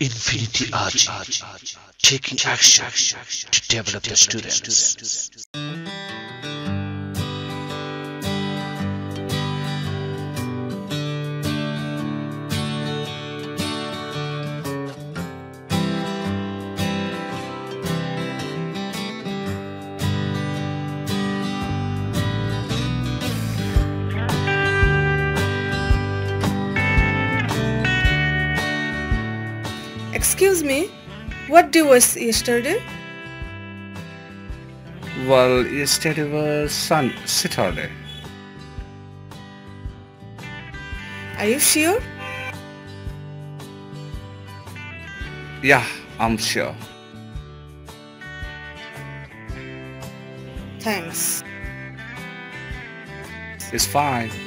Infinity RG, taking action to develop the students. Excuse me, what day was yesterday? Well, yesterday was Saturday. Are you sure? Yeah, I'm sure. Thanks. It's fine.